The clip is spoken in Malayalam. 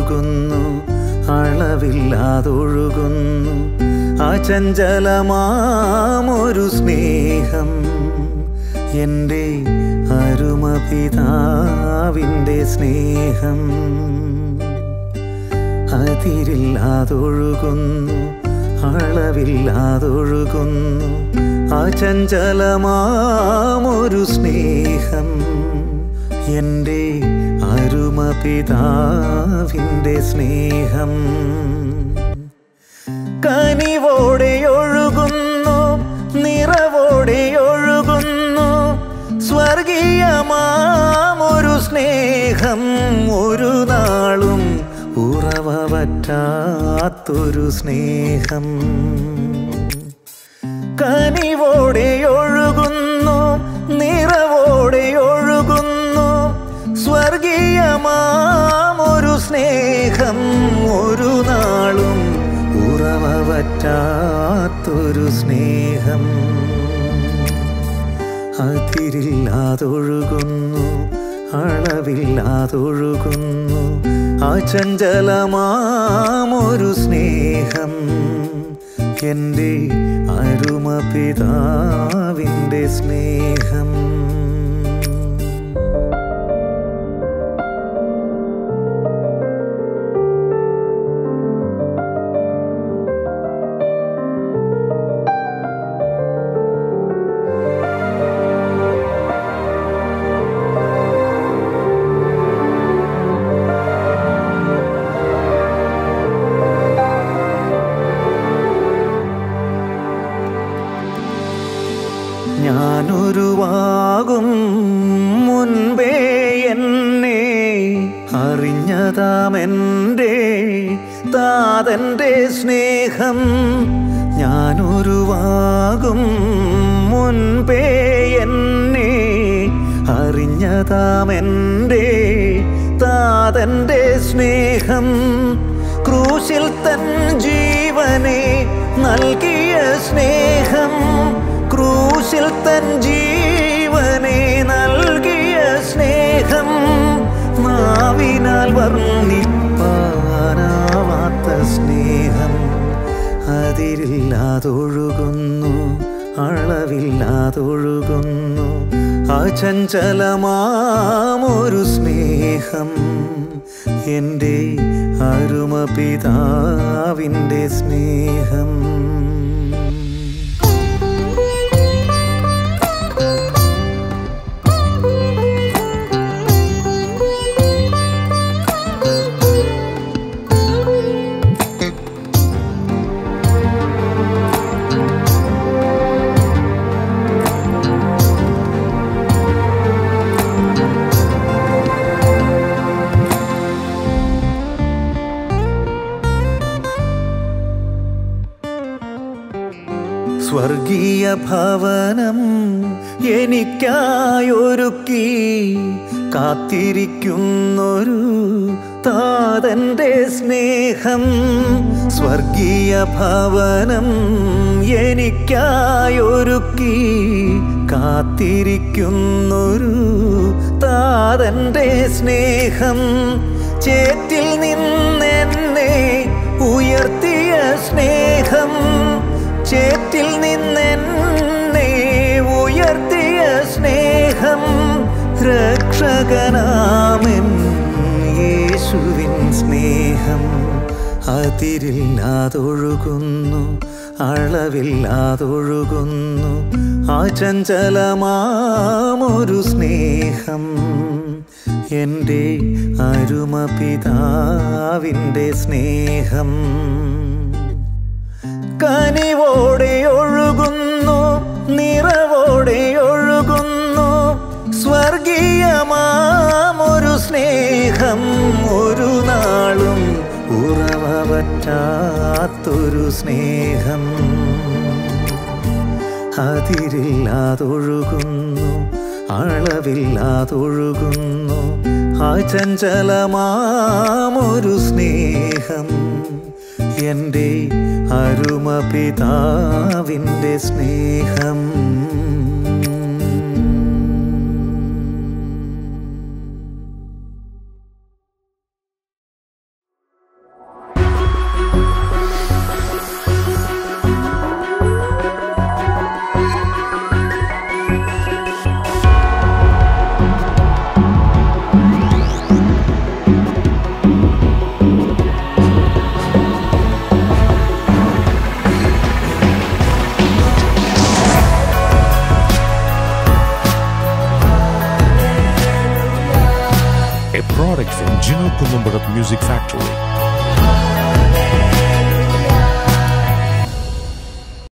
ഒഴുകുന്നു അളവില്ലാതൊഴുകുന്നു അചഞ്ചലമാമൊരു സ്നേഹം എൻ്റെ അരുമപിതാവിൻ്റെ സ്നേഹം. അതിരില്ലാതൊഴുകുന്നു അളവില്ലാതൊഴുകുന്നു അചഞ്ചലമാമൊരു സ്നേഹം എൻ്റെ അരുമപിതാവിൻ്റെ സ്നേഹം. കനിവോടെയൊഴുകുന്നു നിറവോടെയൊഴുകുന്നു സ്വർഗീയമാമൊരു സ്നേഹം. ഒരു നാളും ഉറവ വറ്റാത്തൊരു സ്നേഹം. കനിവോടെയൊഴുകുന്നു നിറവോടെയൊഴുകുന്നു സ്വർഗീയമാമൊരു സ്നേഹം. ഒരു നാളും ഉറവ വറ്റാത്തൊരു സ്നേഹം. അതിരില്ലാതൊഴുകുന്നു അളവില്ലാതൊഴുകുന്നു അചഞ്ചലമാമൊരു സ്നേഹം എൻ്റെ അരുമപിതാവിൻ്റെ സ്നേഹം. ഞാനൊരുവാകും മുൻപേ എന്നെ അറിഞ്ഞതാമെൻ്റെ താതൻ്റെ സ്നേഹം. ഞാനൊരുവാകും മുൻപേ എന്നെ അറിഞ്ഞതാമെൻ്റെ താതൻ്റെ സ്നേഹം. ക്രൂശിൽ തൻ ജീവനെ നൽകിയ സ്നേഹം. ക്രൂശിൽ തൻ ജീവനെ നൽകിയ സ്നേഹം. നാവിനാൽ വർണ്ണിപ്പാനാവാത്ത സ്നേഹം. അതിരില്ലാതൊഴുകുന്നു അളവില്ലാതൊഴുകുന്നു അചഞ്ചലമാമൊരു സ്നേഹം എൻ്റെ അരുമപിതാവിൻ്റെ സ്നേഹം. സ്വർഗീയ ഭവനം എനിക്കായൊരുക്കി കാത്തിരിക്കുന്നൊരു താതൻ്റെ സ്നേഹം. സ്വർഗീയ ഭവനം എനിക്കായൊരുക്കി കാത്തിരിക്കുന്നൊരു താതൻ്റെ സ്നേഹം. ചേറ്റിൽ നിന്നെന്നെ ഉയർത്തിയ സ്നേഹം. ചേറ്റിൽ നിന്നെന്നെ ഉയർത്തിയ സ്നേഹം. രക്ഷകനാമൻ യേശുവിൻ സ്നേഹം. അതിരില്ലാതൊഴുകുന്നു അളവില്ലാതൊഴുകുന്നു അചഞ്ചലമാമൊരു സ്നേഹം എൻ്റെ അരുമപിതാവിൻ്റെ സ്നേഹം. കനിവോടെയൊഴുകുന്നു നിറവോടെയൊഴുകുന്നു സ്വർഗീയമാമൊരു സ്നേഹം. ഒരു നാളും ഉറവ വറ്റാത്തൊരു സ്നേഹം. അതിരില്ലാതൊഴുകുന്നു അളവില്ലാതൊഴുകുന്നു അചഞ്ചലമാമൊരു സ്നേഹം എൻ്റെ അരുമപിതാവിൻ്റെ സ്നേഹം. Music Factory.